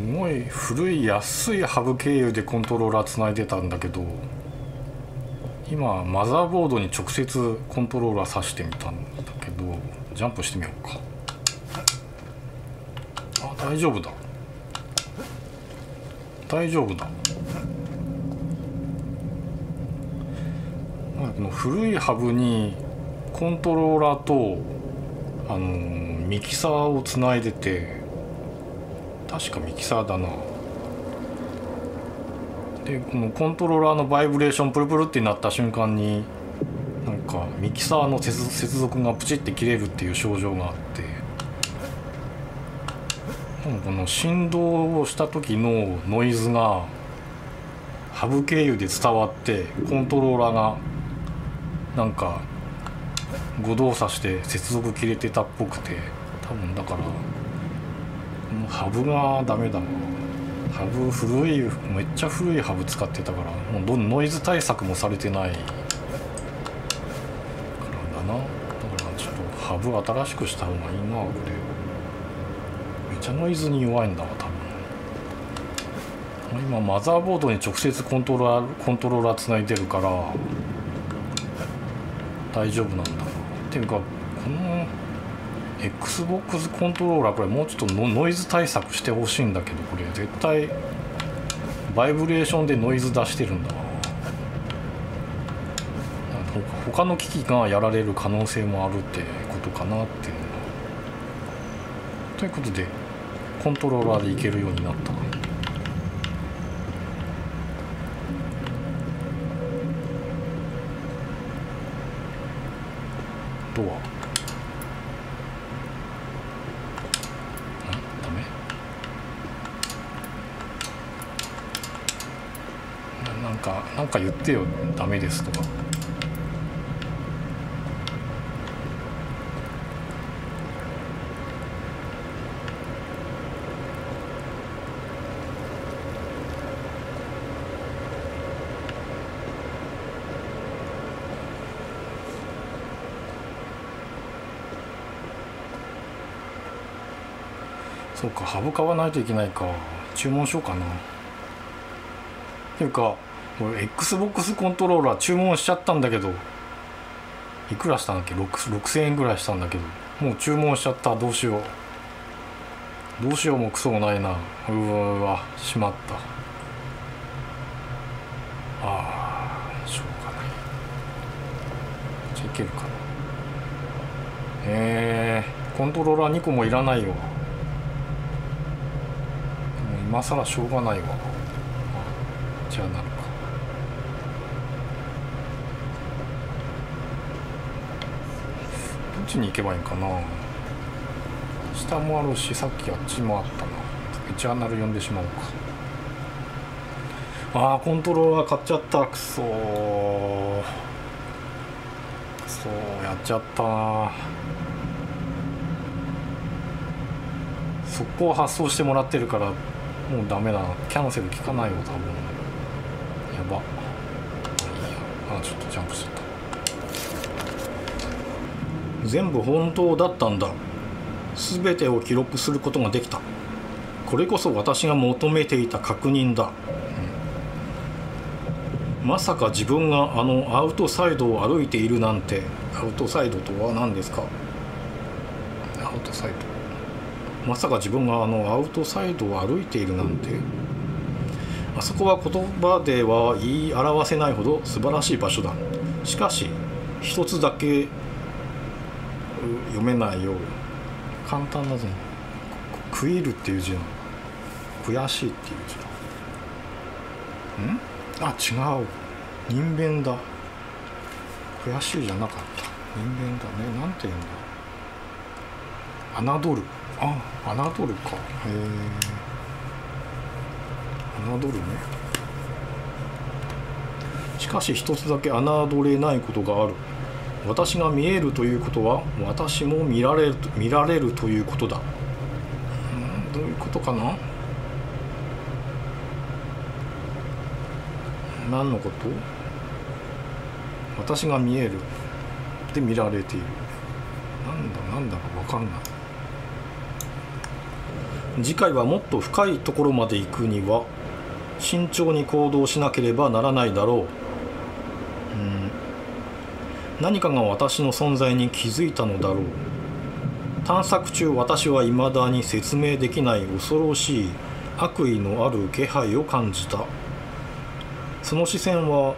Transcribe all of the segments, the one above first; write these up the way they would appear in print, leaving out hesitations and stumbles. ごい古い安いハブ経由でコントローラーつないでたんだけど、今マザーボードに直接コントローラー挿してみたんだけど、ジャンプしてみようか。あ、大丈夫だ大丈夫だ。この古いハブにコントローラーとミキサーをつないでて、確かミキサーだな。でこのコントローラーのバイブレーションプルプルってなった瞬間になんかミキサーの接続がプチって切れるっていう症状があって、この振動をした時のノイズがハブ経由で伝わってコントローラーがなんか誤動作して接続切れてたっぽくて、多分だからハブがダメだな。ハブ古い、めっちゃ古いハブ使ってたから、もうノイズ対策もされてないからだな。だからちょっとハブ新しくした方がいいな。これめっちゃノイズに弱いんだわ多分。今マザーボードに直接コントローラーつないでるから大丈夫なんだな。っていうかこの XBOX コントローラー、これもうちょっとノイズ対策してほしいんだけど、これ絶対バイブレーションでノイズ出してるんだな。他の機器がやられる可能性もあるってことかなっていうのということで、コントローラーでいけるようになった。ダメ？なんか言ってよ、ダメですとか。そうか、ハブ買わないといけないか。注文しようかな。っていうかこれ XBOX コントローラー注文しちゃったんだけど、いくらしたんだっけ、6000円ぐらいしたんだけど、もう注文しちゃった。どうしようどうしよう、もうクソもないな。うわしまった。ああしょうがない。じゃあいけるかな。コントローラー2個もいらないよ。今更しょうがないわ。じゃあなるか。どっちに行けばいいんかな。下もあるし、さっきあっちもあったな。ジャーナル読んでしまおうか。ああコントローラー買っちゃった。くそーくそー、やっちゃったな。速攻発送してもらってるからもうダメだな。キャンセル効かないよ多分。やば。あ、ちょっとジャンプしちゃった。全部本当だったんだ。全てを記録することができた。これこそ私が求めていた確認だ。まさか自分がアウトサイドを歩いているなんて。アウトサイドとは何ですか？アウトサイド。まさか自分がアウトサイドを歩いているなんて。あそこは言葉では言い表せないほど素晴らしい場所だ。しかし一つだけ読めないよう。簡単だぞ。食いるっていう字の悔しいっていう字だ。ん？あ違う、人弁だ。悔しいじゃなかった、人弁だね。なんて言うんだ。侮る。あ、侮るか。へえ、侮るね。しかし一つだけ侮れないことがある。私が見えるということは私も見られるということだ。どういうことかな。何のこと？私が見えるで見られている。なんだか分かんない。次回はもっと深いところまで行くには慎重に行動しなければならないだろう。何かが私の存在に気づいたのだろう。探索中、私はいまだに説明できない恐ろしい悪意のある気配を感じた。その視線は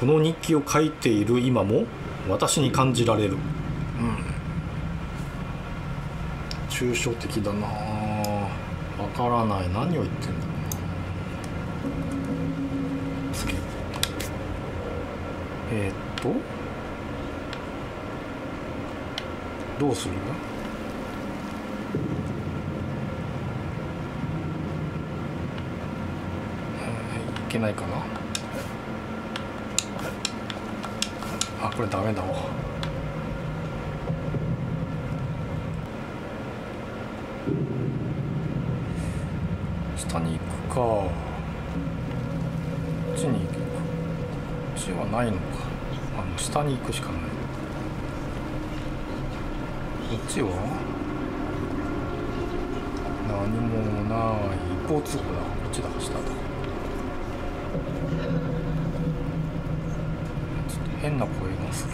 この日記を書いている今も私に感じられる。抽象的だな。わからない。何を言ってんだろうな。次。どうする？いけないかな。あ、これダメだわ。下に行くか。こっちに行くか。こっちはないのか。下に行くしかない。こっちは何もない。一方通行だ。こっちだ。下だ。ちょっと変な声がする。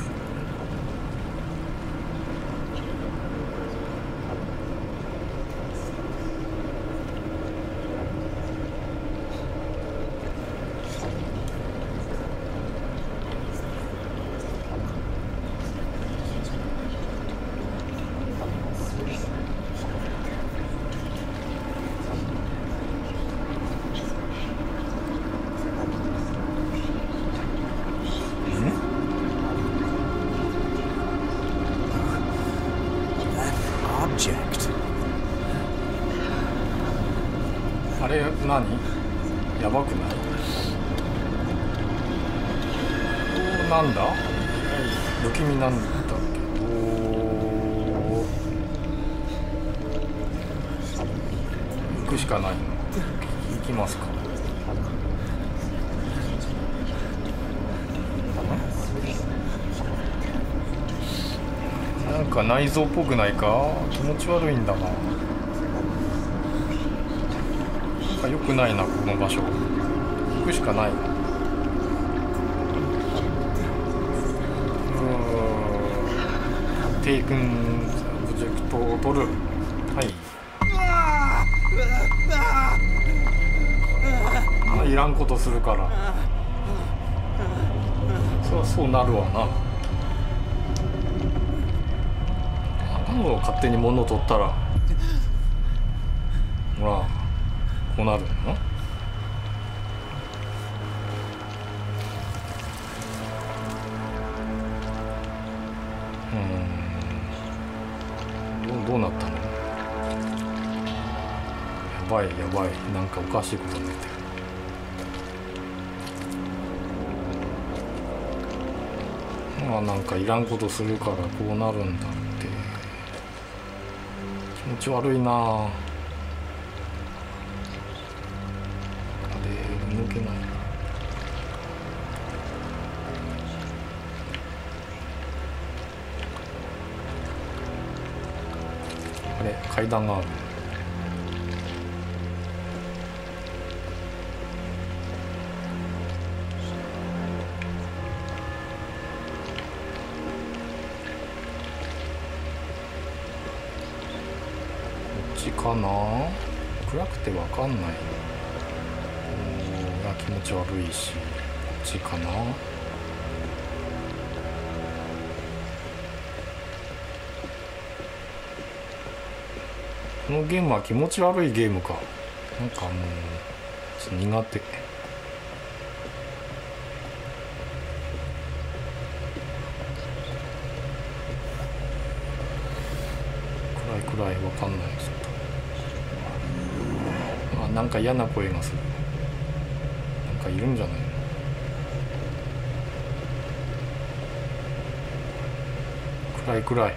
何？やばくない？なんだ？不気味なんだけど。行くしかないの。行きますか。なんか内臓っぽくないか？気持ち悪いんだな。良くないな、この場所。行くしかない。テイクンプロジェクトを取る。はい。いらんことするから。そりゃそうなるわな。頭を勝手に物を取ったら、ほら。こうなるの？どうなったの？やばいやばい、なんかおかしいことになってる。まあなんかいらんことするからこうなるんだって。気持ち悪いなあ。あれ、階段がある。こっちかな。暗くてわかんない。気持ち悪いし、こっちかな。このゲームは気持ち悪いゲームか。なんかもう苦手。暗いわかんない。ちょっとなんか嫌な声がする。いるんじゃないの？暗い暗い。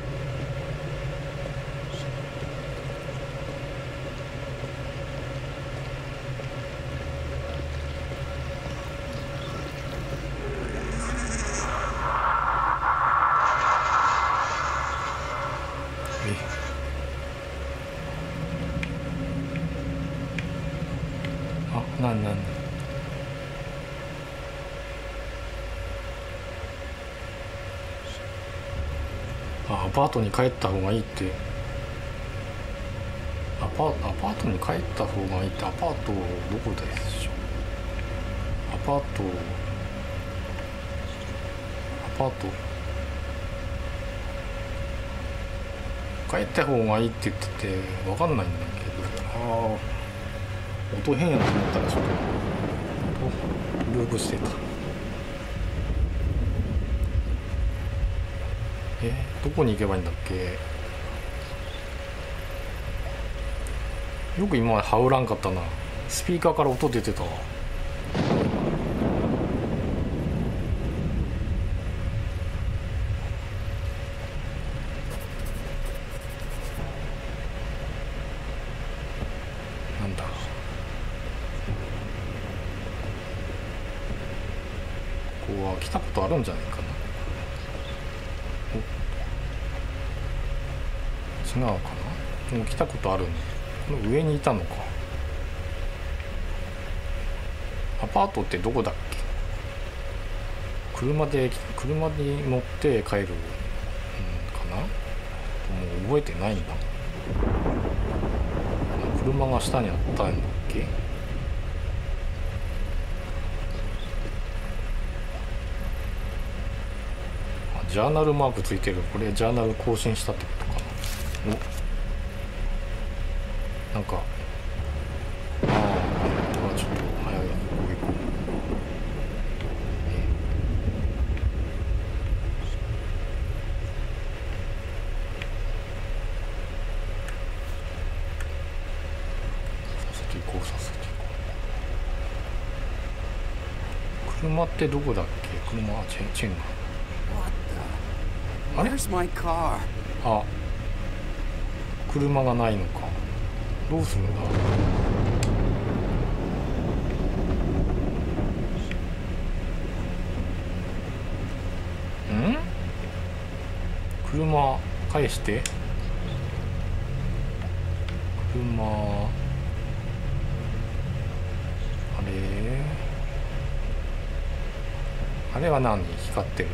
パートに帰った方がいいって、アパートに帰った方がいいって、アパートどこでしょう、アパート帰った方がいいって言ってて分かんないんだけど、ああ音変やと思ったらちょっとループしてた。どこに行けばいいんだっけ。よく今まで羽織らんかったな。スピーカーから音出てたわ。なんだ。ここは来たことあるんじゃないかな。違うかな。もう来たことあるね。この上にいたのか。アパートってどこだっけ。車に乗って帰るかな。もう覚えてないんだ。車が下にあったんだっけ。ジャーナルマークついてる。これジャーナル更新したってことか。お、なんか、ちょっと早いな、ここ行こう。させて行こう。車ってどこだっけ。車、チェンが。あれ？あ。車がないのか。どうするんだろう。ん？車返して。車あれ？あれは何？光ってる。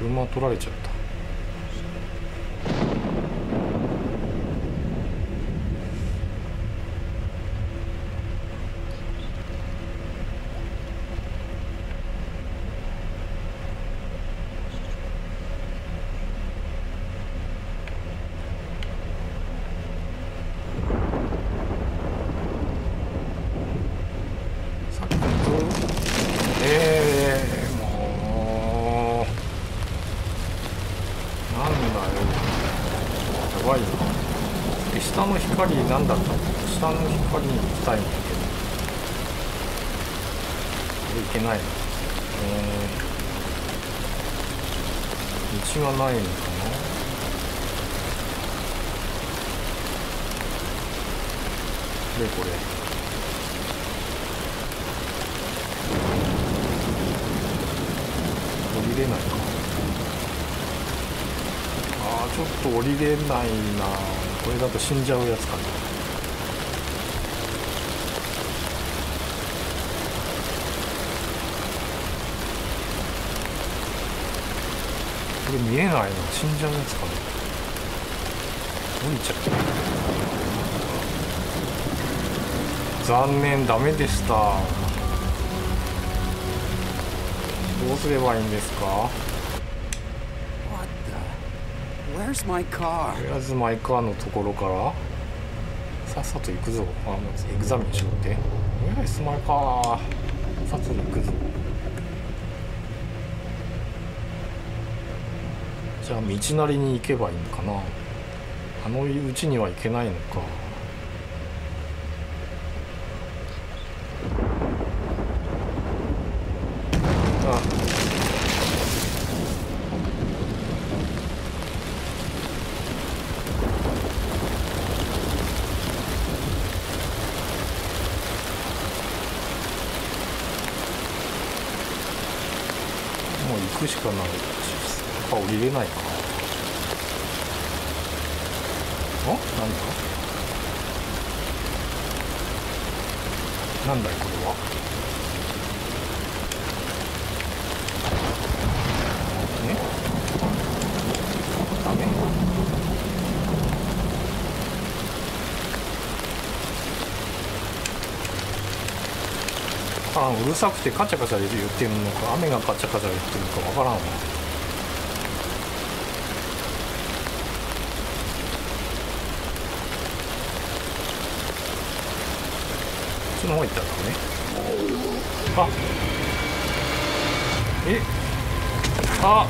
車取られちゃった。何だったの。下の光に行きたいんだけど、これ行けないの。道がないのかな。でこれ降りれないか。ちょっと降りれないな。これだと死んじゃうやつかな。これ見えないな。死んじゃうやつかな。降りちゃった。残念、ダメでした。どうすればいいんですか。Where's my car? のところからさっさと行くぞ。エグザミンしろって。 Where's my car? さっさと行くぞ。じゃあ道なりに行けばいいのかな。あのうちには行けないのか。しかない。降りれないかな。なんだいこれは。からん、うるさくてカチャカチャ言ってるのか、雨がカチャカチャ言ってるのかわからんわ。そっちの方行ったんだね。あ、え、あ、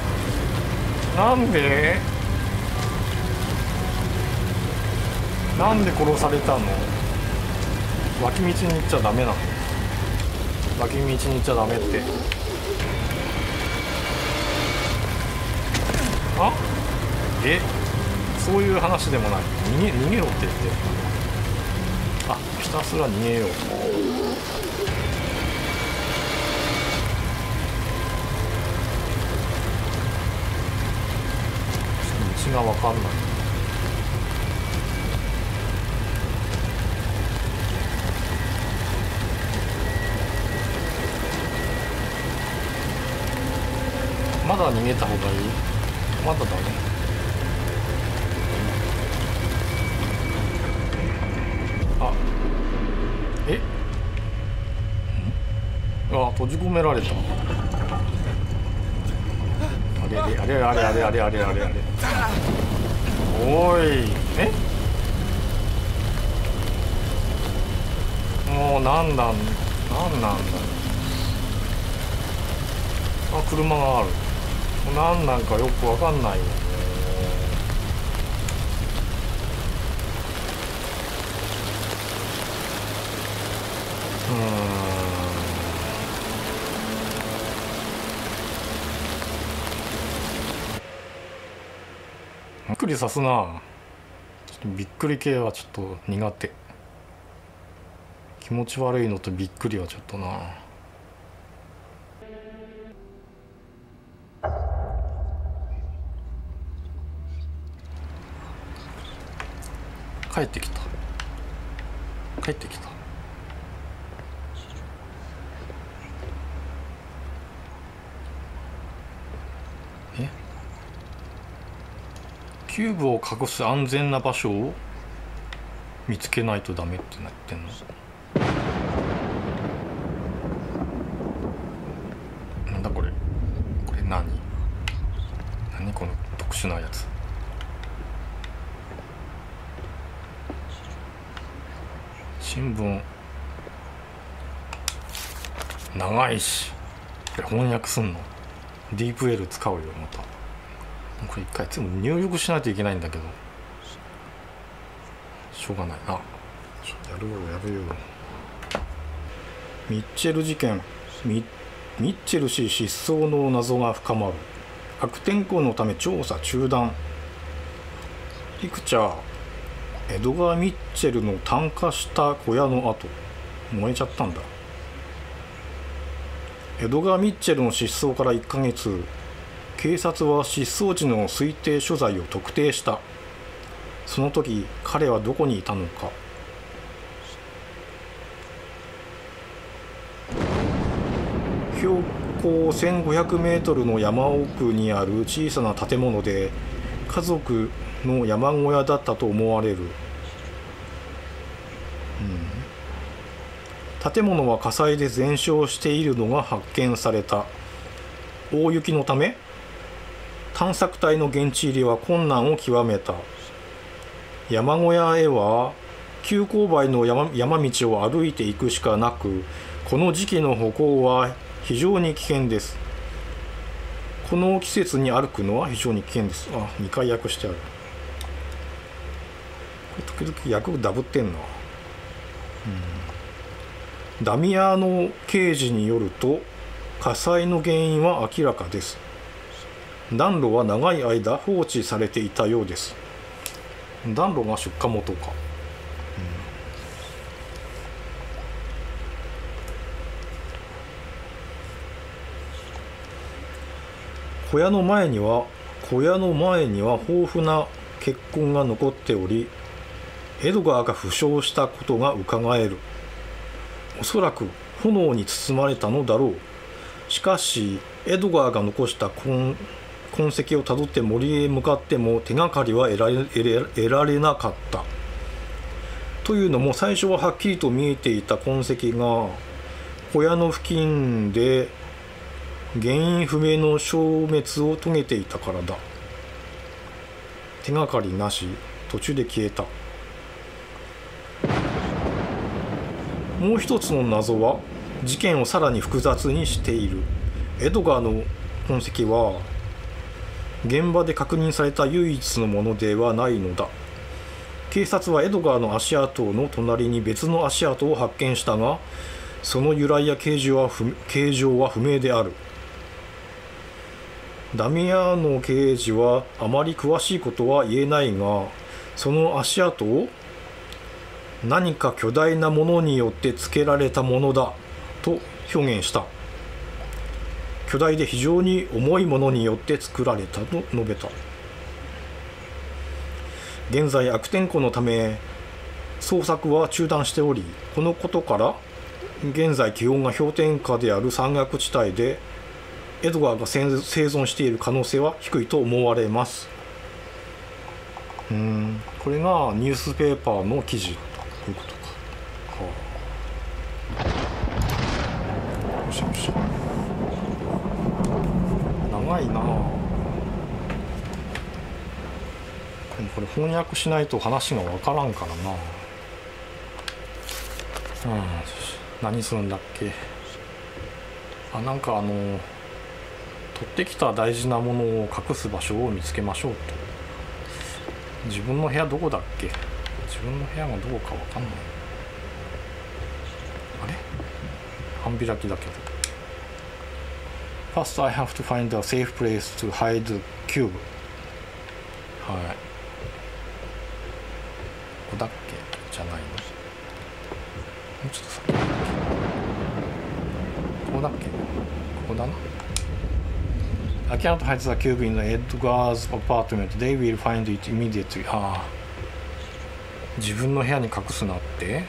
なんで殺されたの？脇道に行っちゃダメなの？脇道に行っちゃダメって。あ、え、そういう話でもない。逃げろって言って。あ、ひたすら逃げよう。道が分かんない。まだ逃げた方がいい？まだだね。あ、え？あ、閉じ込められた。あれあれあれあれあれあれあれあれ。おい、え？もうなんなんだ。あ、車がある。何なんかよくわかんないよね。びっくりさすな。ちょっとびっくり系はちょっと苦手。気持ち悪いのとびっくりはちょっとな。帰ってきた。え？キューブを隠す安全な場所を見つけないとダメってなってんの？なんだこれ？これ何？何この特殊なやつ。新聞長いし、翻訳すんのディープ L 使うよ。またこれ一回全部入力しないといけないんだけど、しょうがないな。やるよミッチェル事件。ミッチェル氏失踪の謎が深まる。悪天候のため調査中断。ピクチャー。エドガー・ミッチェルの炭化した小屋の跡。燃えちゃったんだ。エドガー・ミッチェルの失踪から1ヶ月、警察は失踪時の推定所在を特定した。その時彼はどこにいたのか。標高 1500m の山奥にある小さな建物で、家族の山小屋だったと思われる。建物は火災で全焼しているのが発見された。大雪のため探索隊の現地入りは困難を極めた。山小屋へは急勾配の 山道を歩いていくしかなく、この時期の歩行は非常に危険です。この季節に歩くのは非常に危険です。あ、2回訳してある。時々役ダブってんな。ダミアの刑事によると、火災の原因は明らかです。暖炉は長い間放置されていたようです。暖炉が出火元か。小屋の前には豊富な血痕が残っており、エドガーが負傷したことがうかがえる。おそらく炎に包まれたのだろう。しかしエドガーが残した痕跡をたどって森へ向かっても手がかりは得られなかった。というのも、最初ははっきりと見えていた痕跡が親の付近で原因不明の消滅を遂げていたからだ。手がかりなし、途中で消えた。もう一つの謎は事件をさらに複雑にしている。エドガーの痕跡は現場で確認された唯一のものではないのだ。警察はエドガーの足跡の隣に別の足跡を発見したが、その由来や形状は不明である。ダミアノ刑事はあまり詳しいことは言えないが、その足跡を何か巨大なものによってつけられたものだと表現した。巨大で非常に重いものによって作られたと述べた。現在悪天候のため捜索は中断しており、このことから現在気温が氷点下である山岳地帯でエドガーが生存している可能性は低いと思われます。これがニュースペーパーの記事ということか。よしよし、長いなあ。これ翻訳しないと話が分からんからな。何するんだっけ。なんか取ってきた大事なものを隠す場所を見つけましょうと。自分の部屋どこだっけ。自分の部屋がどこか分かんない。あれ、半開きだけど。 First I have to find a safe place to hide the cube。 はい、ここだっけじゃないの。もうちょっと先だっけ。ここだっけ。ここだな。I can't hide the cube in Edgar's apartment. They will find it immediately. ああ、自分の部屋に隠すなって。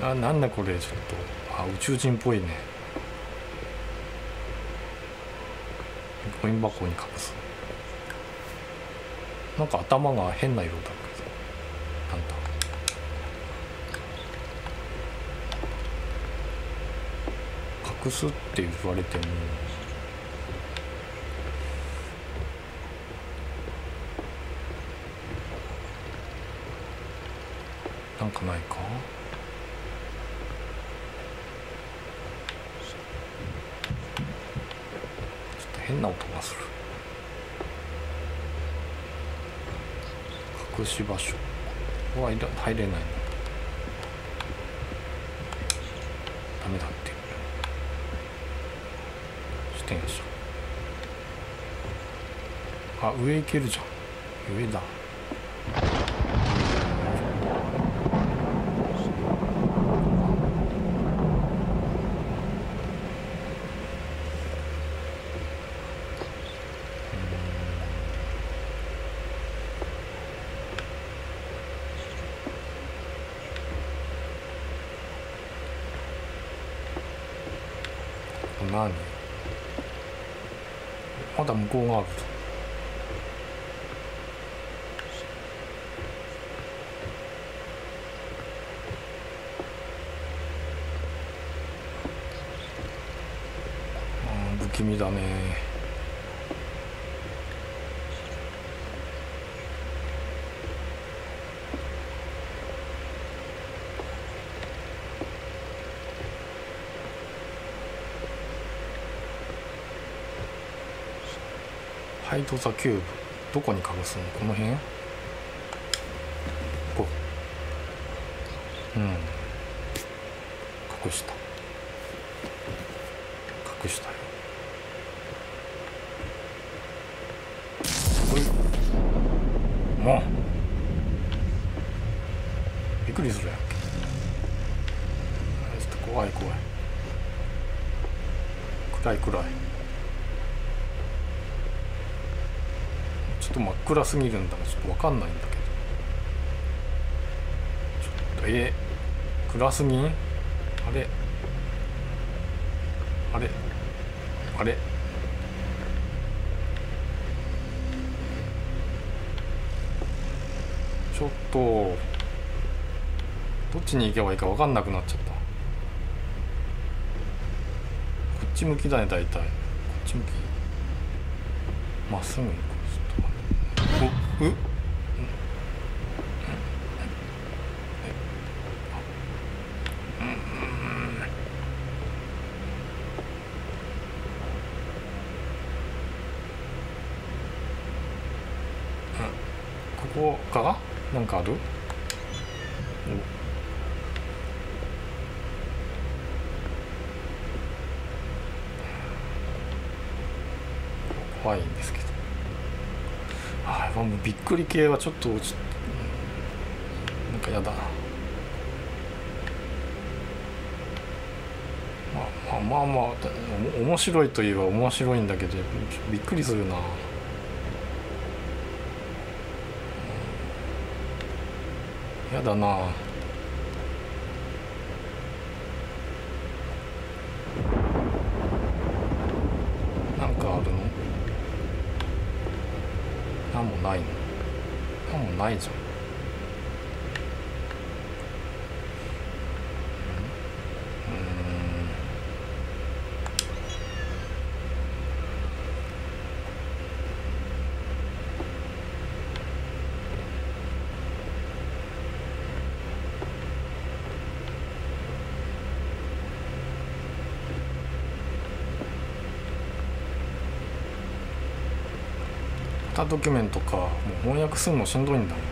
なんだこれ、ちょっと宇宙人っぽいね。ゴミ箱に隠す。なんか頭が変な色だけど、なんだ。隠すって言われても、なんかないか。ちょっと変な音がする。隠し場所は入れないの。ダメだって。自転車。上行けるじゃん。上だ。何、まだ向こうがあると。不気味だね。ハイドザキューブ、どこに隠すの。この辺。ここ。隠した。隠したよ。もうびっくりするやんけ。ちょっと怖い怖い。暗い暗い。真っ暗すぎるんだが、ちょっと分かんないんだけど。ちょっと暗すぎん。あれちょっとどっちに行けばいいか分かんなくなっちゃった。こっち向きだね。大体こっち向きまっすぐ行こう。ちょっと待って。ここかなんかある？怖いんですけど、ああもうびっくり系はちょっとなんかやだな。まあ面白いといえば面白いんだけど、びっくりするな。やだな。なんかあるの？なんもないの？なんもないじゃん。ドキュメントか。もう翻訳するのしんどいんだもん。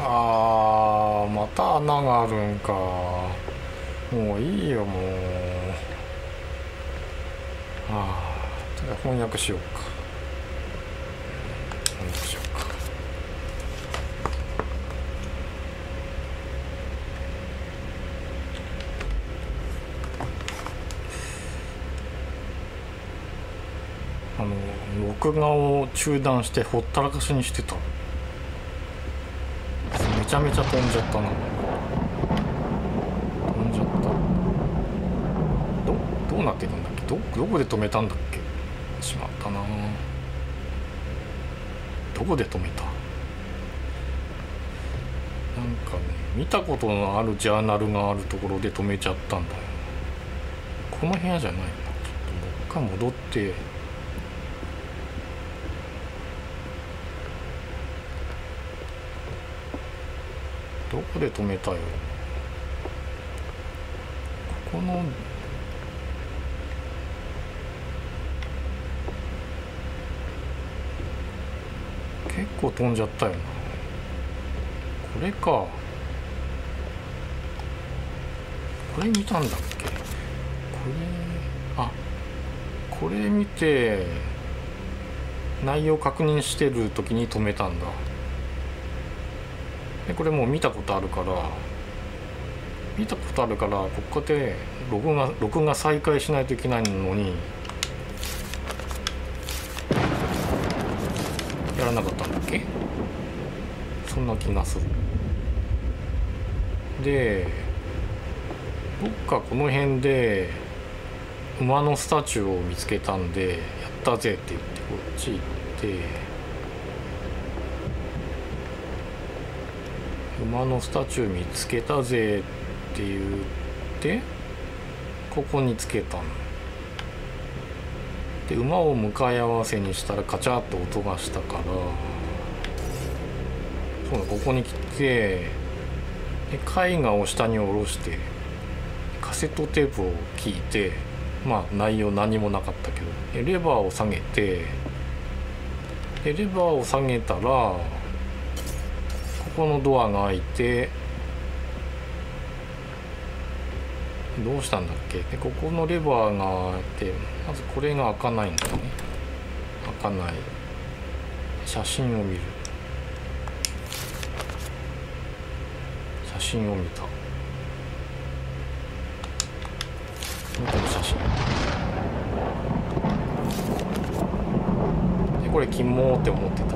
あー、また穴があるんか。もういいよ、もう。あー、とりあえず翻訳しようか。翻訳しようか。録画を中断してほったらかしにしてた。めちゃめちゃ飛んじゃったな。飛んじゃった。どうなってたんだっけ。どこで止めたんだっけ。しまったな。どこで止めた。なんかね、見たことのあるジャーナルがあるところで止めちゃったんだよ。この部屋じゃないな。ちょっともう一回戻ってどこで止めたよ。ここの結構飛んじゃったよな。これか。これ見たんだっけ。これ、あ、これ見て内容確認してる時に止めたんだ。でこれもう見たことあるからここで録画再開しないといけないのにやらなかったんだっけ。そんな気がする。でどっかこの辺で馬のスタチューを見つけたんで「やったぜ」って言ってこっち行って。馬のスタチュー見つけたぜって言ってここにつけたので、馬を向かい合わせにしたらカチャッと音がしたから、そうだ、ここに来てで絵画を下に下ろしてカセットテープを聞いて、まあ内容何もなかったけど、でレバーを下げて、でレバーを下げたらここのドアが開いて、どうしたんだっけ。でここのレバーがあって、まずこれが開かないんだね。開かない。写真を見る。写真を見た。この写真でこれキモーって思ってた。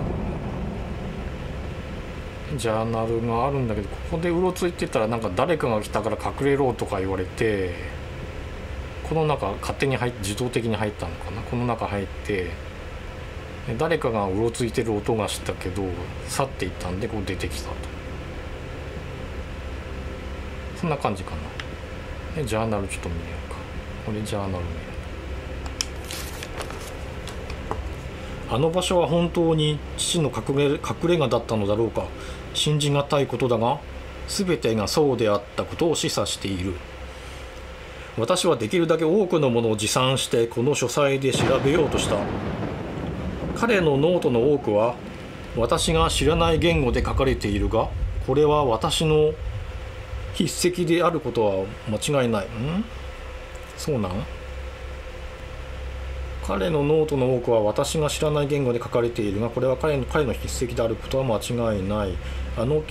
ジャーナルがあるんだけど、ここでうろついてたらなんか誰かが来たから隠れろとか言われて、この中勝手に入って自動的に入ったのかな。この中入って誰かがうろついてる音がしたけど去っていったんでこう出てきたと、そんな感じかな。でジャーナルちょっと見ようか。これジャーナル見よう。あの場所は本当に父の隠れ家だったのだろうか。信じがたいことだが全てがそうであったことを示唆している。私はできるだけ多くのものを持参してこの書斎で調べようとした。彼のノートの多くは私が知らない言語で書かれているが、これは私の筆跡であることは間違いない。ん？そうなん？彼のノートの多くは私が知らない言語で書かれているが、これは彼の筆跡であることは間違いない。あの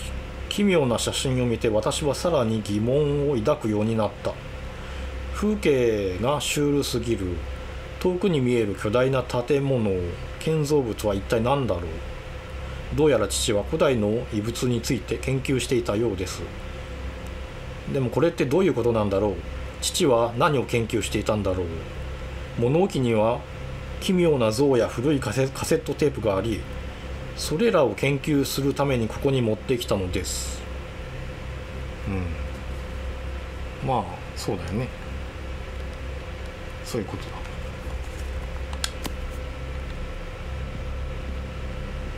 奇妙な写真を見て私はさらに疑問を抱くようになった。風景がシュールすぎる。遠くに見える巨大な建物、建造物は一体何だろう。どうやら父は古代の遺物について研究していたようです。でもこれってどういうことなんだろう。父は何を研究していたんだろう。物置には奇妙な像や古いカセットテープがあり、それらを研究するためにここに持ってきたのです。うん、まあそうだよね、そういうことだ。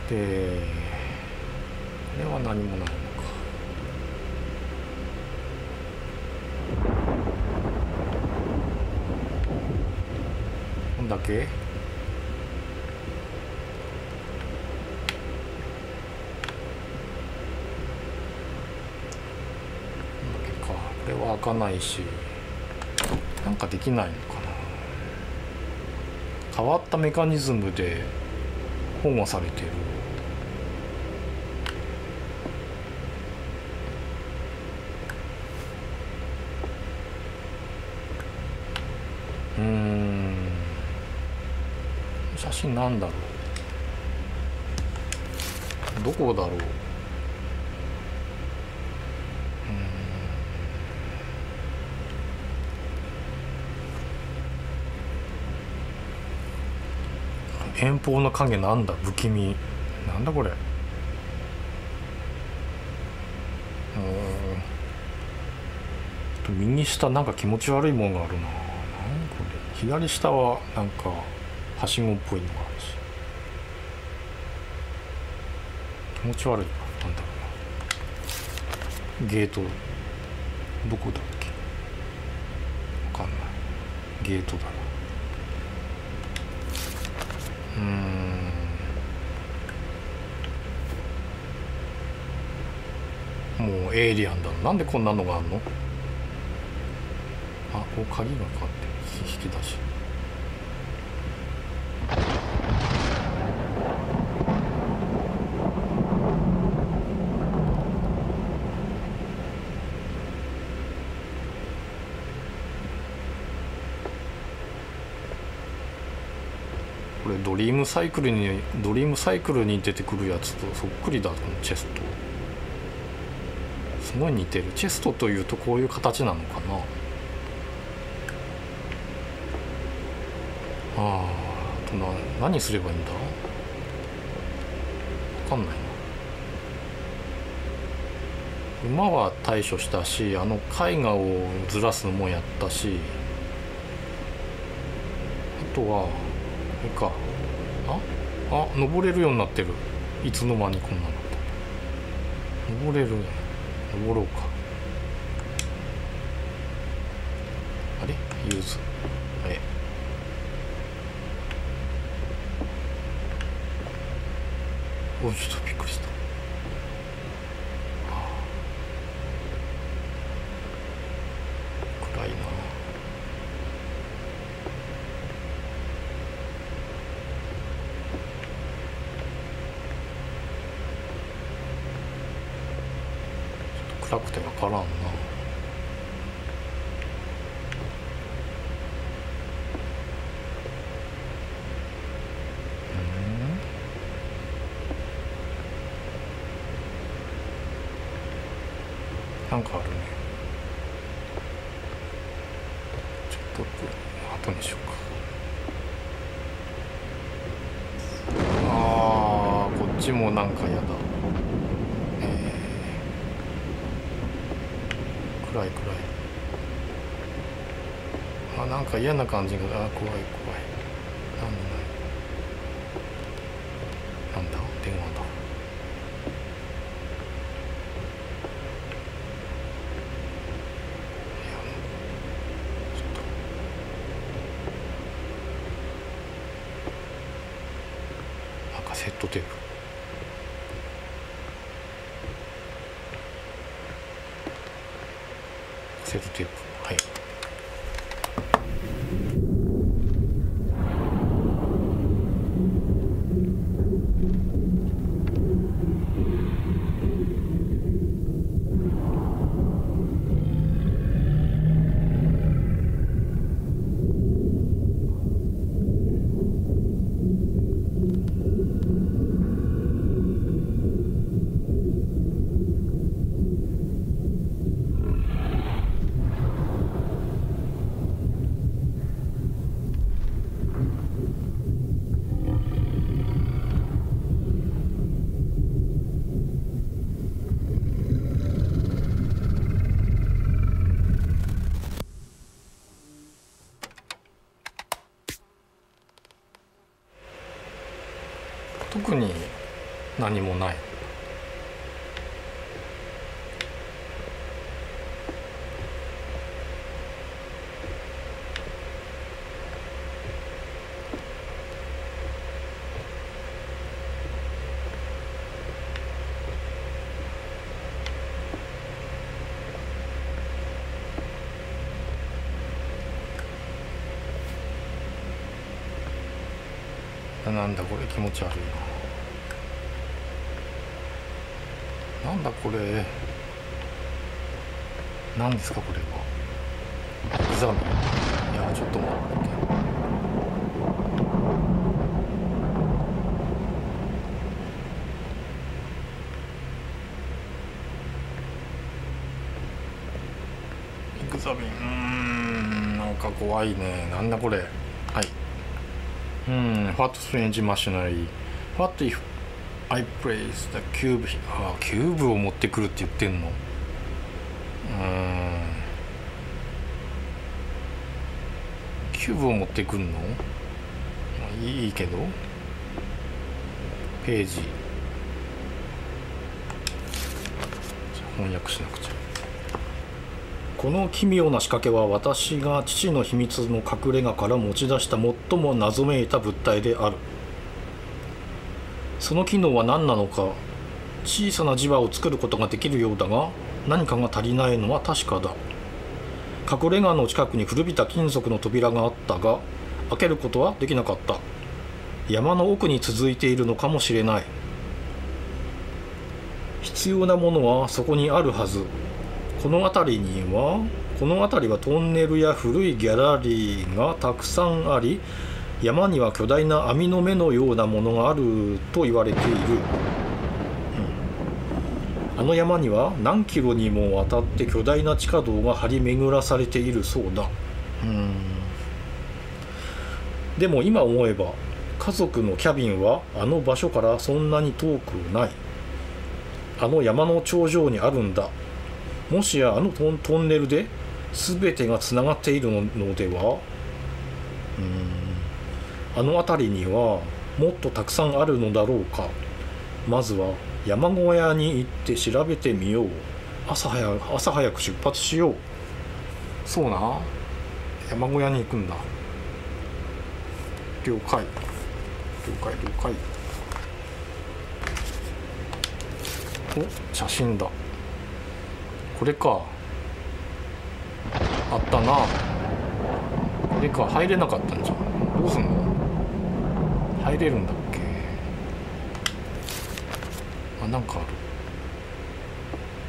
でこれは何もないのか。なんだっけ。これは開かないし、なんかできないのかな。変わったメカニズムで保護されている。写真なんだろう。どこだろう。遠方の影なんだ。不気味なんだこれ。右下なんか気持ち悪いものがあるな。何これ。左下はなんかはしごっぽいのがあるし、気持ち悪いな。なんだろうな。ゲートどこだっけ。分かんない。ゲートだな。もうエイリアンだ。なんでこんなのがあるの。あ、こう鍵がかかってる。引き出し。これドリームサイクルに出てくるやつとそっくりだ。このチェストすごい似てる。チェストというとこういう形なのかな。あと何すればいいんだ。分かんないな。馬は対処したし、あの絵画をずらすのもやったし、あとはこれか。あ、登れるようになってる。いつの間にこんなの。登れるね。登ろうか。あれユーズ。あれおい、ちょっとびっくりした。暗いな。暗くて分からんな。なんかあるね。ちょっと後にしようか。ちもなんかやだ。暗い暗い。あ、なんか嫌な感じが、あ、怖い怖い。なんだなんだ、電話だ。セットテープ。セットテープ。はい。特に何もない。なんだこれ、気持ち悪いな。なんだこれ、何ですかこれは。刻む。いや、ちょっと待って。イクザビン、なんか怖いね。なんだこれ。はい。What strange machinery? What if I place the cube? ああ、キューブを持ってくるって言ってんの。キューブを持ってくるの？いいけど。ページ。翻訳しなくちゃ。この奇妙な仕掛けは私が父の秘密の隠れ家から持ち出した最も謎めいた物体である。その機能は何なのか。小さな磁場を作ることができるようだが、何かが足りないのは確かだ。隠れ家の近くに古びた金属の扉があったが、開けることはできなかった。山の奥に続いているのかもしれない。必要なものはそこにあるはず。この辺りはトンネルや古いギャラリーがたくさんあり、山には巨大な網の目のようなものがあると言われている。あの山には何キロにもわたって巨大な地下道が張り巡らされているそうだ。でも今思えば、家族のキャビンはあの場所からそんなに遠くない。あの山の頂上にあるんだ。もしやあのトンネルで全てがつながっているのでは。あの辺りにはもっとたくさんあるのだろうか。まずは山小屋に行って調べてみよう。朝早く出発しよう。そうな、山小屋に行くんだ。了解了解了解。お、写真だ。これか。あったな。これか。入れなかったんじゃん。どうすんの。入れるんだっけ。あ、なんかある。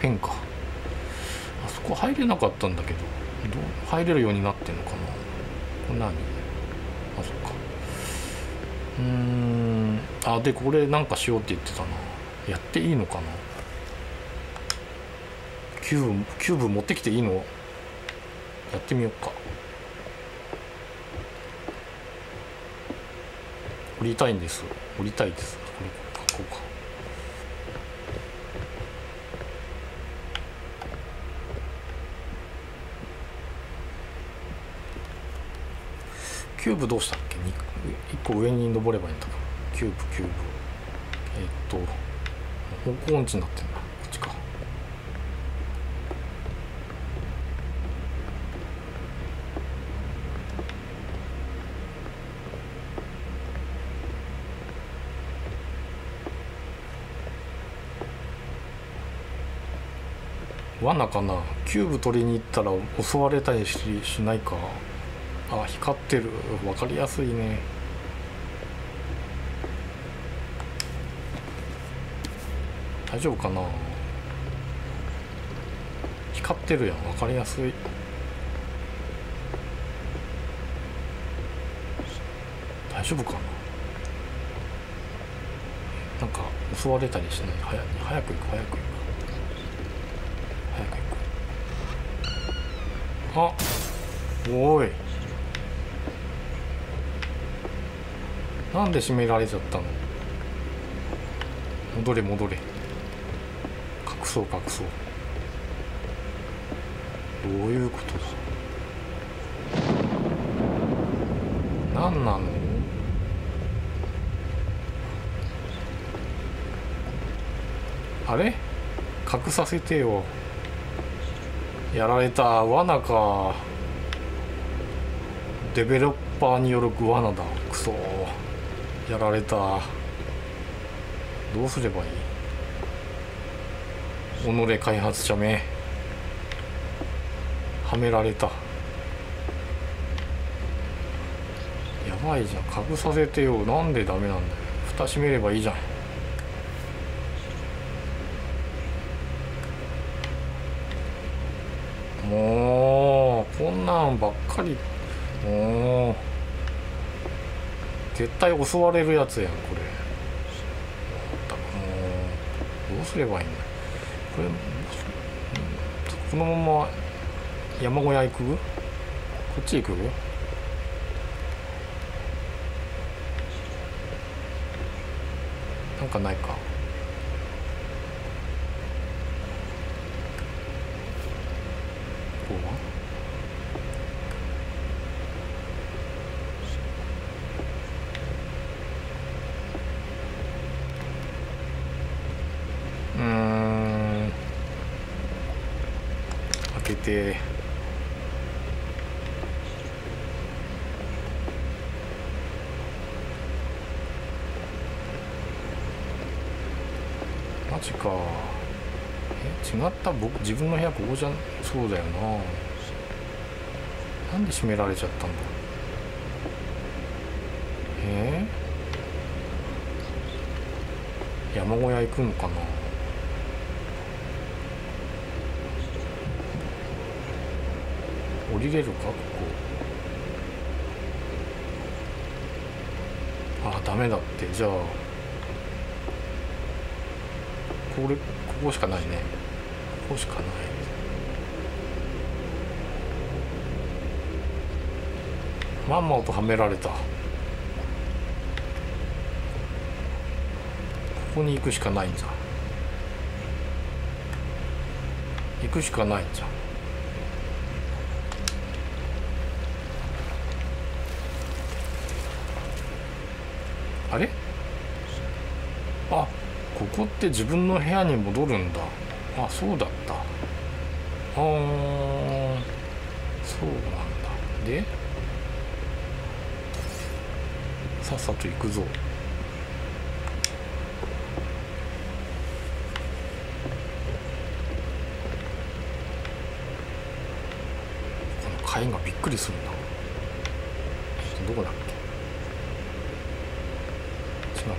ペンか。あそこ入れなかったんだけど、入れるようになってんのかな。これ何。あ、そっか。あ、でこれなんかしようって言ってたな。やっていいのかな。キューブ持ってきていいの？やってみようか。降りたいんです。降りたいです。これ、ここか。キューブどうしたっけ、1個上に登ればいいんだ。キューブキューブ方向音痴になってんだ、こっちか。罠かな。キューブ取りに行ったら襲われたりしないか。あ、光ってる、分かりやすいね。大丈夫かな、光ってるやん、分かりやすい。大丈夫かな、なんか襲われたりしない。早く行く早く行く早く行く。あ、おい、なんで閉められちゃったの。戻れ戻れ、隠そう隠そう。どういうことだ、何なの。あれ、隠させてよ。やられた、罠か。デベロッパーによる罠だ。クソ、やられた。どうすればいい。己開発者め、はめられた。やばいじゃん、隠させてよ。なんでダメなんだよ、蓋閉めればいいじゃん。もうこんなんばっかり、もう絶対襲われるやつやんこれ。もうどうすればいいんだこれ。このまま山小屋行く？こっち行く？なんかないか。ここは？開けて、マジか。え、違った、僕自分の部屋ここじゃん。そうだよな、なんで閉められちゃったんだ。山小屋行くのかな。降りれるか、ここ。あ、ダメだって。じゃあこれ、ここしかないね。ここしかない。まんまとはめられた。ここに行くしかないんじゃん。行くしかないんじゃん。あれ？あ、ここって自分の部屋に戻るんだ。あ、そうだった。あー、そうなんだ。でさっさと行くぞ。この階がびっくりするな。どこだっけ。違う違う、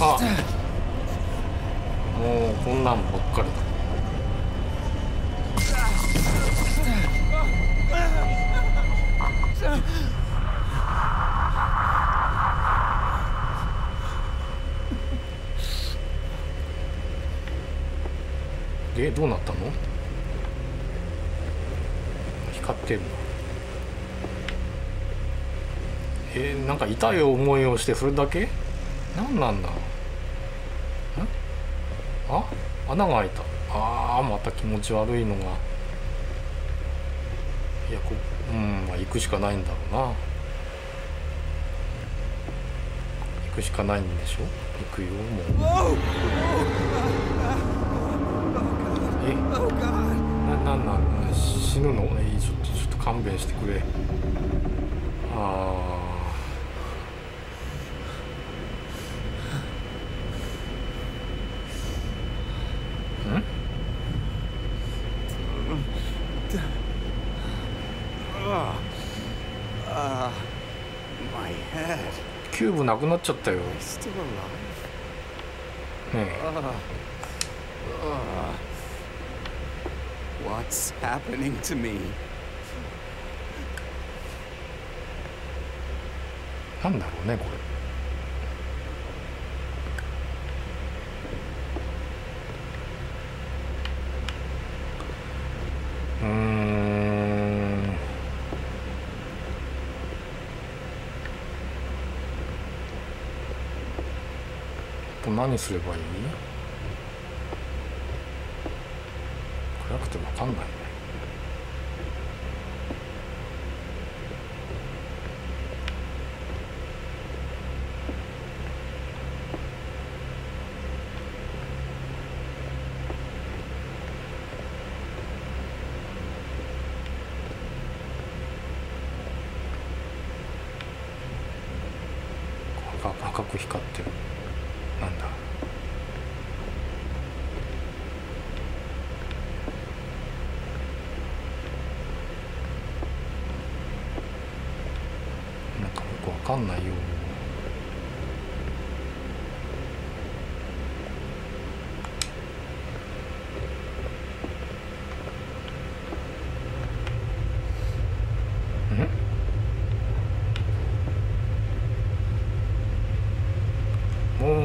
あ、もうこんなんばっかりだ。え、どうなったの？光ってるの。なんか痛い思いをしてそれだけ何なんだ。あ、穴が開いた。ああ、また気持ち悪いのが。いや、まあ行くしかないんだろうな。行くしかないんでしょ。行くよ、もう。なん死ぬの？ちょっと勘弁してくれ。ああ。キューブなくなっちゃったよ。ねえ。What's happening to me? なんだろうねこれ。何すればいい？暗くて分かんないね。赤く光ってる。なんだ。なんかよくわかんないよ。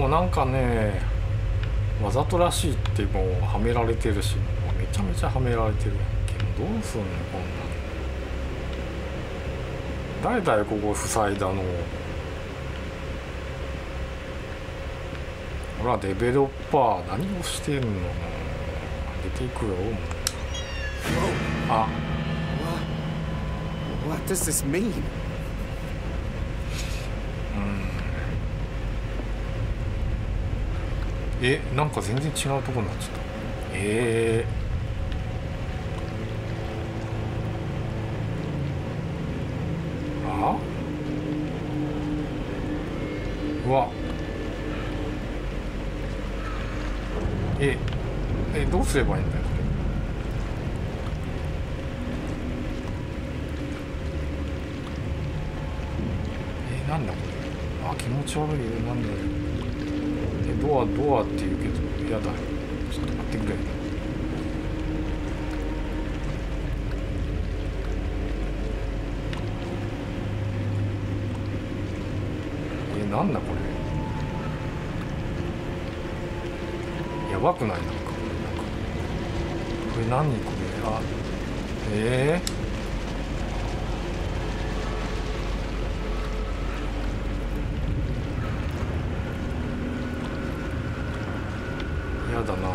なんかね、わざとらしいってもうはめられてるし、めちゃめちゃはめられてるやんけ。どうすんのこんなん。誰だよここ塞いだの。ほらデベロッパー何をしてんの。出ていくよ。あ。What does this mean? なんか全然違うとこになっちゃった。ああ、うわ、どうすればいいんだよこれ。なんだこれ。あ、気持ち悪いよ。なんだよドアって言うけど、やだ。ちょっと待ってくれ。なんだこれ。やばくない？なんかこれ何これ。あ、だな。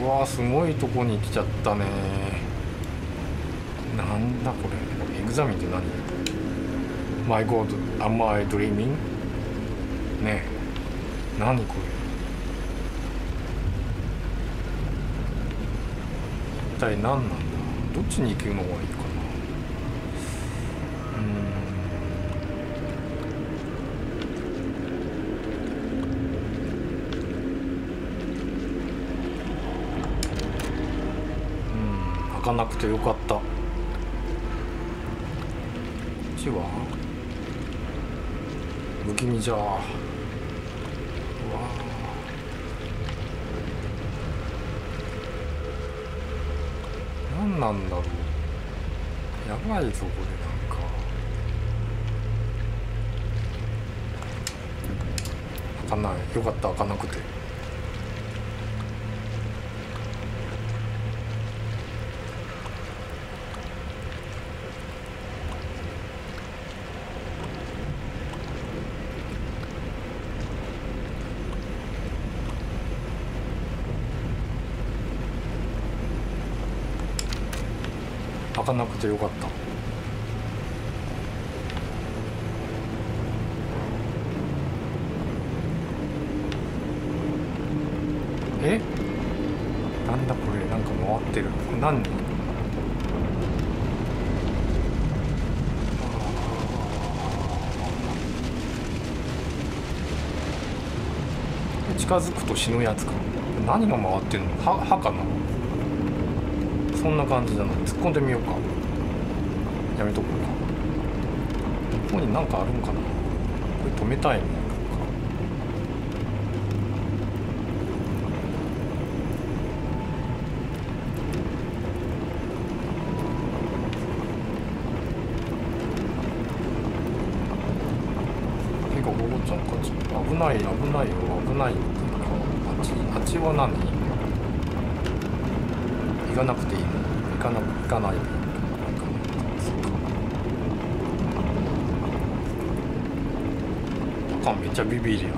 うわー、すごいとこに来ちゃったね。なんだこれ。エグザミンって何？My God, am I dreaming? ねえ、何これ。一体何なんだ。どっちに行くのがいいかな。開かなくてよかった。こっちは不気味じゃあ。うわー、なんだろう。やばいぞこれ。なんかかんない、よかった、開かなくて。開かなくてよかった。え、なんだこれ、なんか回ってる、これ何？近づくと死ぬやつか。何が回ってるの？歯かな？そんな感じじゃない。突っ込んでみようか。やめとこうか。ここに何かあるのかな。これ止めたいね。危ない、危ないよ、危ないよ。あっちは何？行かなくていいの？行かないで。あかん、めっちゃビビるやん。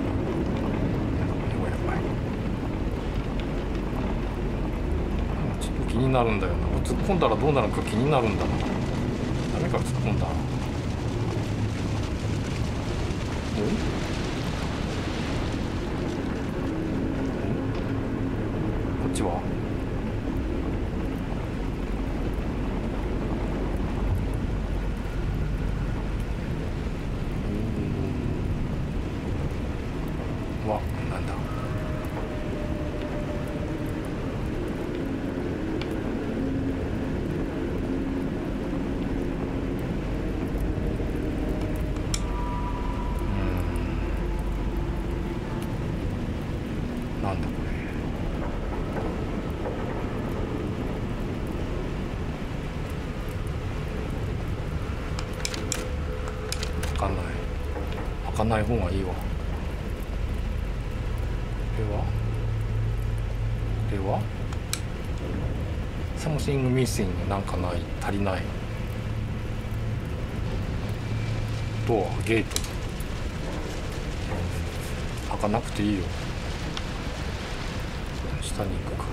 ちょっと気になるんだよな。突っ込んだらどうなるか気になるんだな。誰か突っ込んだ。え？こっちはなんだ、なんだこれ。開かない方がいいわ。これは？これは？サムシングミッシング、なんかない、足りない。ドア、ゲート。開かなくていいよ。下に行くか。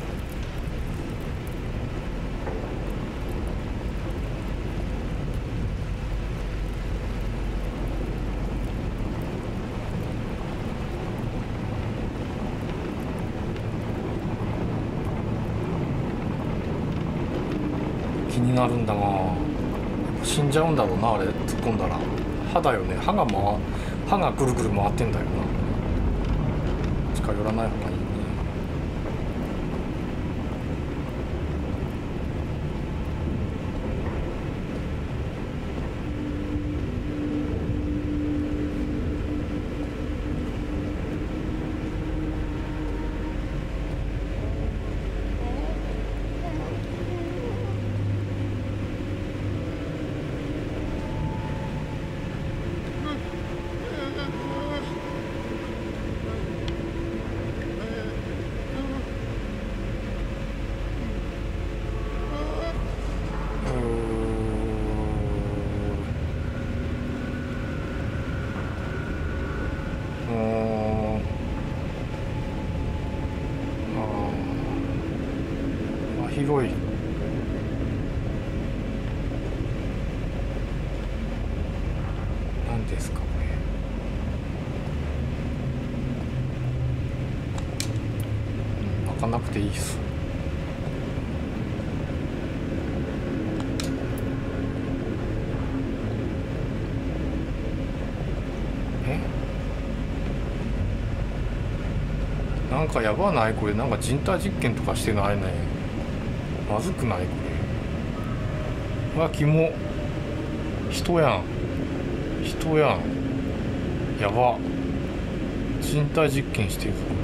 気になるんだが、死んじゃうんだろうな、あれ突っ込んだら。歯だよね、歯がぐるぐる回ってんだよな。近寄らない方がいいね。広い。何ですかこれ。開かなくていいです。え？なんかやばないこれ。なんか人体実験とかしてないね。まずくないこれ。うわ、キモ。人やん、人やん。やば、人体実験してるぞこれ。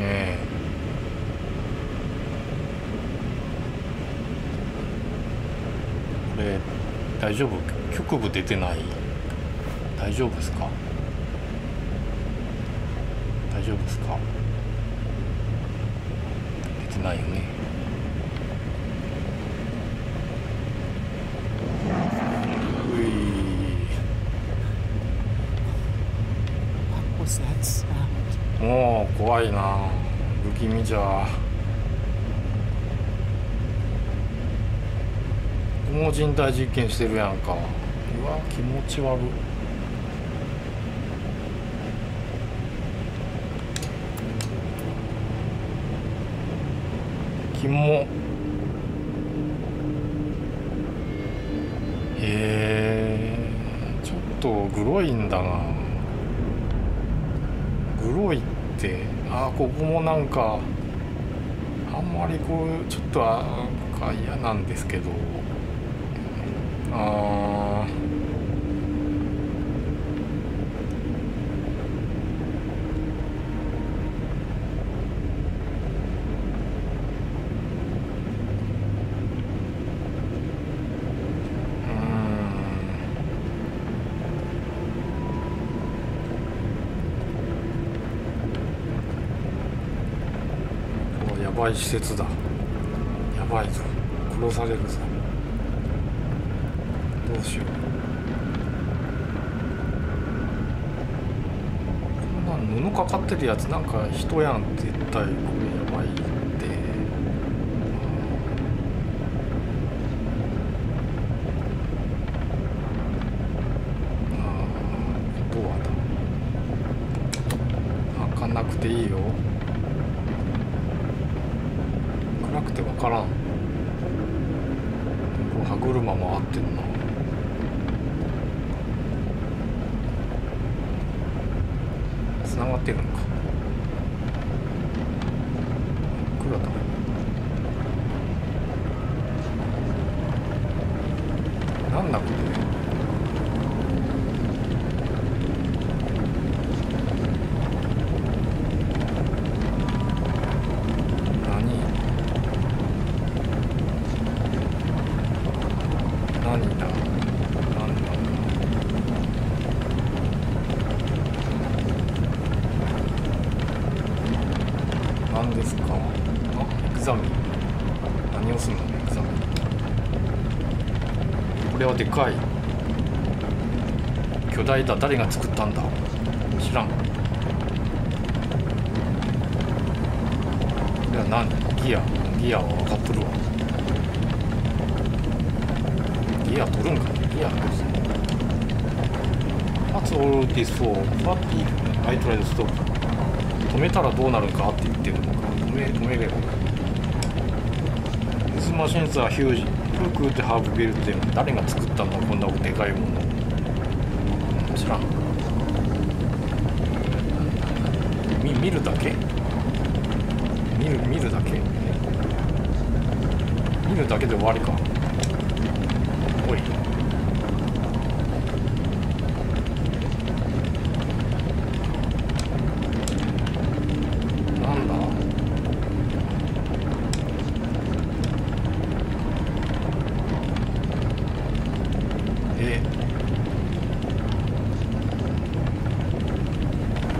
ねえ、大丈夫？局部出てない？大丈夫ですか？大丈夫ですか？出てないよね。もう怖いな、不気味じゃ。もう人体実験してるやんか。うわ、気持ち悪い。もちょっとグロいんだな。グロいって、あ、ここもなんかあんまりこうちょっとなんか嫌なんですけど、あやばい施設だ。やばいぞ、殺されるぞ。どうしよう、こんなん布かかってるやつ、なんか人やん、絶対これやばいって。ドアだ、開かなくていいよ。なくて分からん。歯車も合ってるな。繋がってるのか。いくらだ。なんだこれ。何ですか？あ、エクザミン。何をするの？エクザミン。これはでかい。巨大だ。誰が作ったんだ？知らん。これは何？ギア。ギアは分かっとるわ。ギア取るんか？ギア取る。What's all this for? What if I try to stop? 止めたらどうなるかって言ってるのか。止めれば。This machine is huge. Who could have built them? 誰が作ったんだ、こんなでかいもの。知らん。見るだけ。見るだけ。見るだけで終わりか。おい。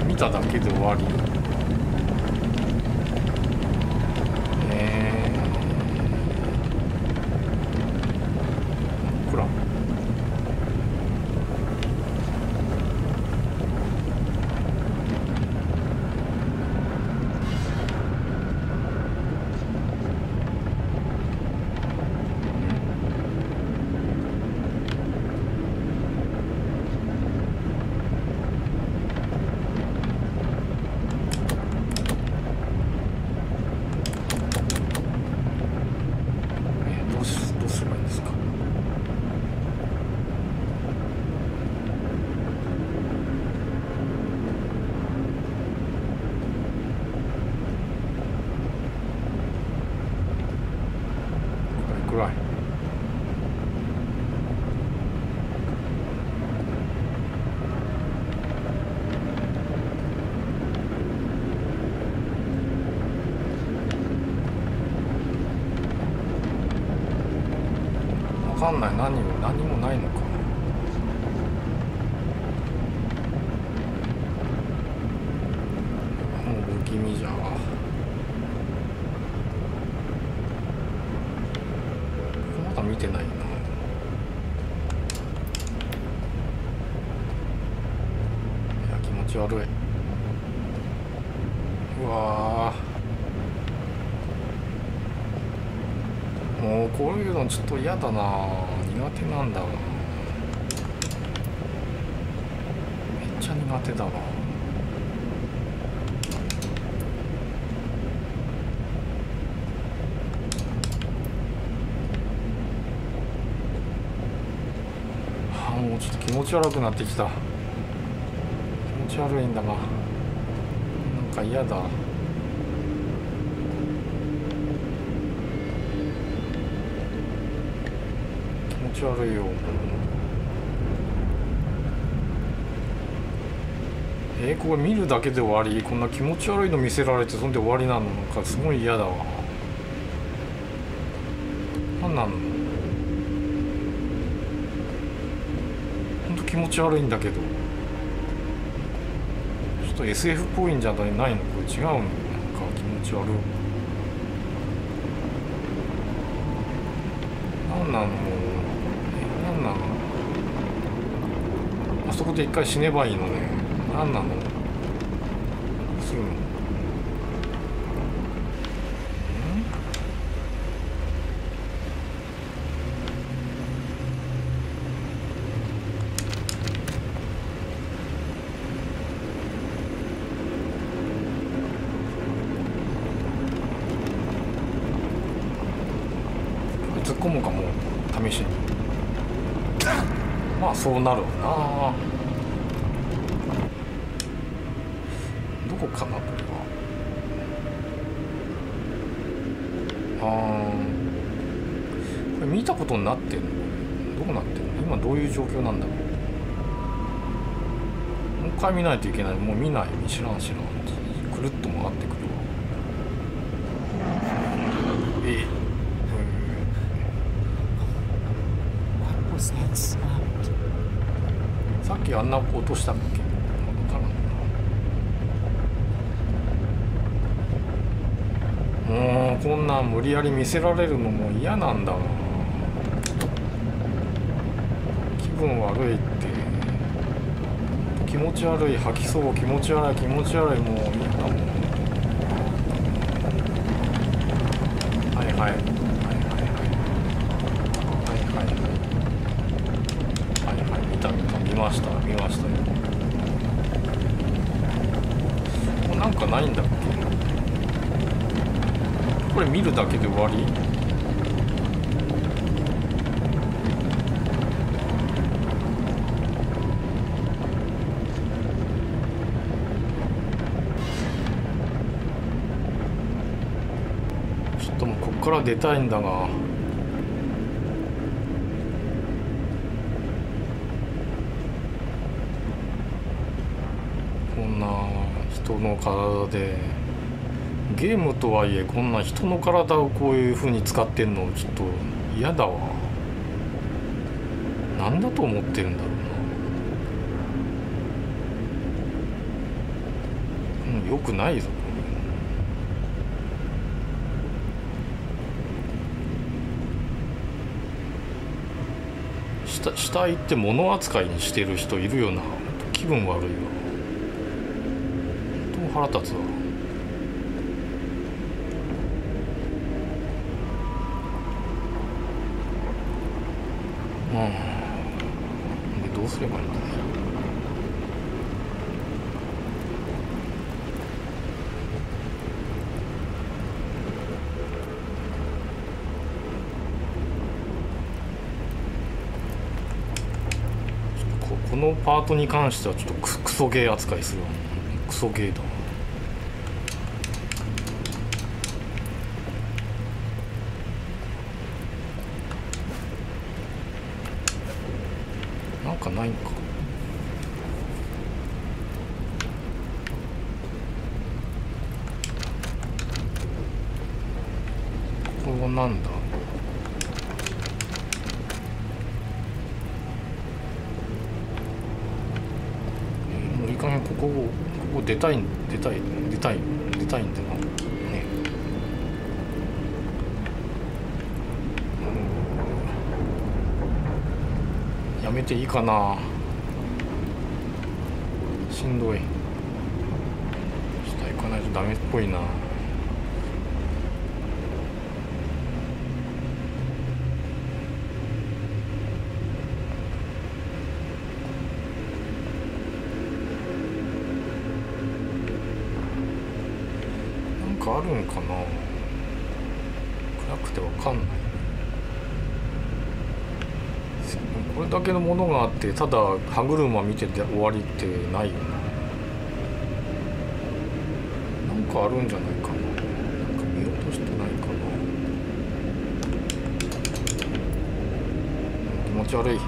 見ただけで終わり。ほら。かんない。何もないのか。もう不気味じゃん。まだ見てないな。気持ち悪い。うわー、もうこういうのちょっと嫌だな。苦手なんだわ。めっちゃ苦手だわ。あ、もうちょっと気持ち悪くなってきた。気持ち悪いんだが、なんか嫌だ。気持ち悪いよ。これ見るだけで終わり。こんな気持ち悪いの見せられて、そんで終わりなの。なんかすごい嫌だわ。なんなの。ほんと気持ち悪いんだけど。ちょっと SF っぽいんじゃないの？これ違うの？なんか気持ち悪い。なんなの？なんなの？あそこで一回死ねばいいのね。なんなの？どうするの？突っ込むかもう、試しに。まあそうなるわな。どこかな、これは。これ見たことになってるの？どうなってるの？今どういう状況なんだろう。もう一回見ないといけない。もう見ない。知らん。くるっと曲がってくるわ。さっきあんな音したっけ？もうこんなん無理やり見せられるのも嫌なんだわ。気分悪いって。気持ち悪い。吐きそう。気持ち悪い。もういいかも。見ましたよ。もうなんかないんだっけ？これ見るだけで終わり？ちょっともうこっから出たいんだが。人の体でゲームとはいえ、こんな人の体をこういうふうに使ってんのちょっと嫌だわ。何だと思ってるんだろうな。よくないぞ。死体って物扱いにしてる人いるよな。気分悪いわ。腹立つわ。でどうすればいいんだろう。このパートに関してはちょっとクソゲー扱いするわ。クソゲーだ。ないのか。これはなんだ。ここ出たいんだな。やめていいかな。しんどい。下行かないとダメっぽいな。なんかあるんかな。暗くてわかんない。これだけのものがあって、ただ歯車見てて終わりってないよな。なんかあるんじゃないかな。なんか見落としてないかな。気持ち悪い。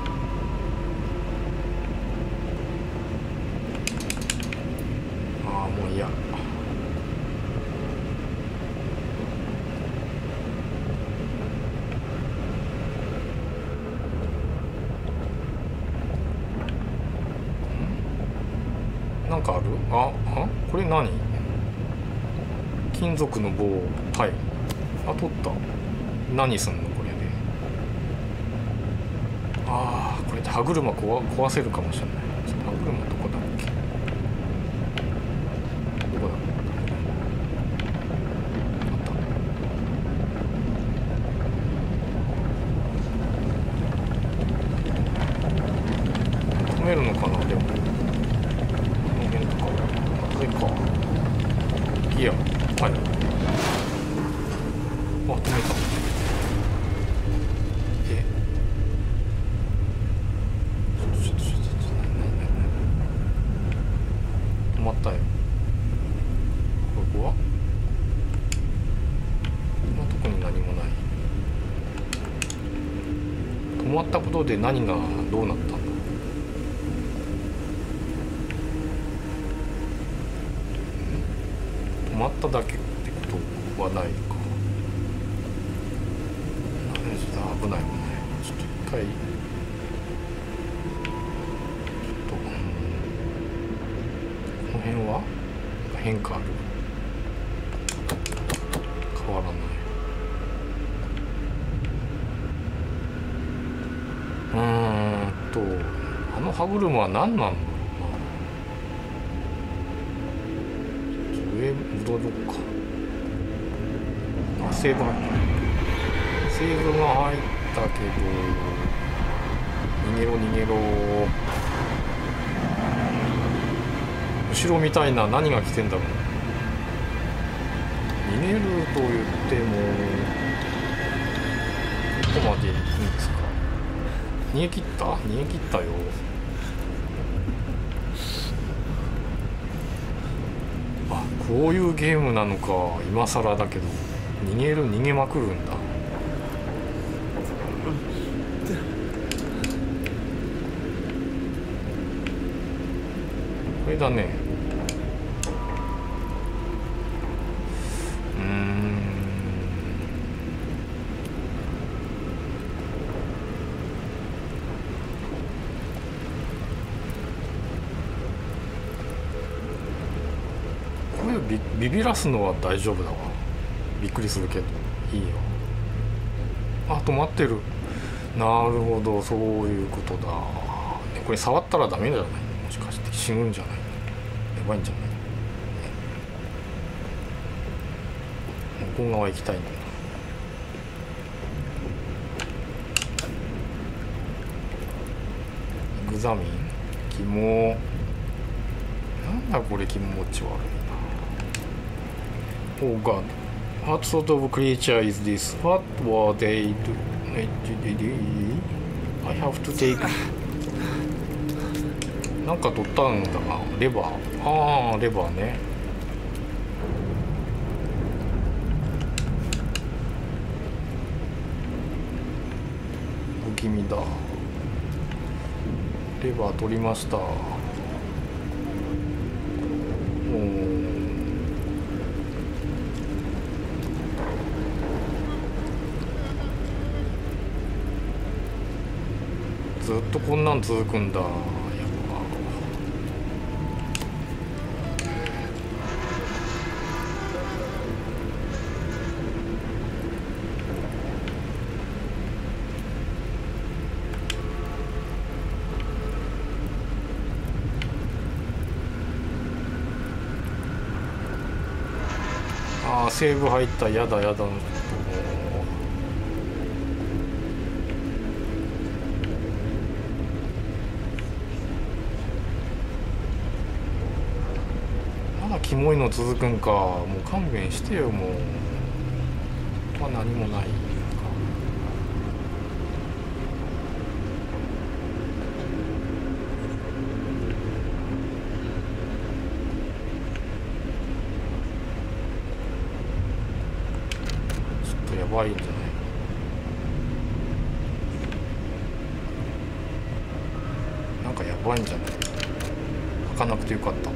ああ、もういいや。なんかある？これ何？金属の棒。はい。取った。何すんのこれで。ああ、これで歯車壊せるかもしれない。歯車どこだっけ？どこだ？あった。止めるのかなでも。いや、はい。あ、止めた。止まったよ。ここは？こんなとこに何もない。止まったことで何がどうなったんだ。止まっただけってことはないか。危ないもんね。ちょっと一回ちょっと、この辺は変化ある。変わらない。あの歯車は何なんだ。戻ろうか。あ、セーブ入った。セーブが入ったけど、逃げろ逃げろ。後ろみたいな何が来てんだろう。逃げると言ってもどこまで行くんですか。逃げ切った？逃げ切ったよ。こういうゲームなのか。今更だけど逃げまくるんだ。これだね。ビビらすのは大丈夫だわ。びっくりするけどいいよ。あ、止まってる。なるほど、そういうことだ。これ触ったらダメじゃない？もしかして死ぬんじゃない？やばいんじゃない？向こう側行きたいんだ。エグザミンキモ。なんだこれ、気持ち悪い。Oh God, what sort of creature is this? What were they doing? I have to take. なんか取ったんだが、レバー。ああ、レバーね。不気味だ。レバー取りました。ずっとこんなん続くんだ。やっぱあセーブ入った、やだやだ。まだキモいの続くんか、もう勘弁してよ。もうまあ何もない。怖いんじゃない。なんかやばいんじゃない。開かなくてよかった。あ、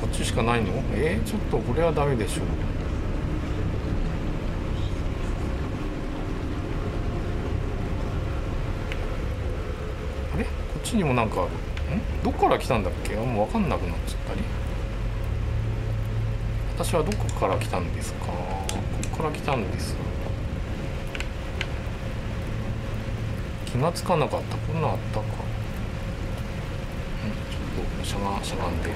こっちしかないの？ちょっとこれはダメでしょう。こっちにもなんかある。どっから来たんだっけ？もう分かんなくなっちゃったり。私はどこから来たんですか？ここから来たんです。気がつかなかった。こんなんあったか。ちょっとしゃがんで。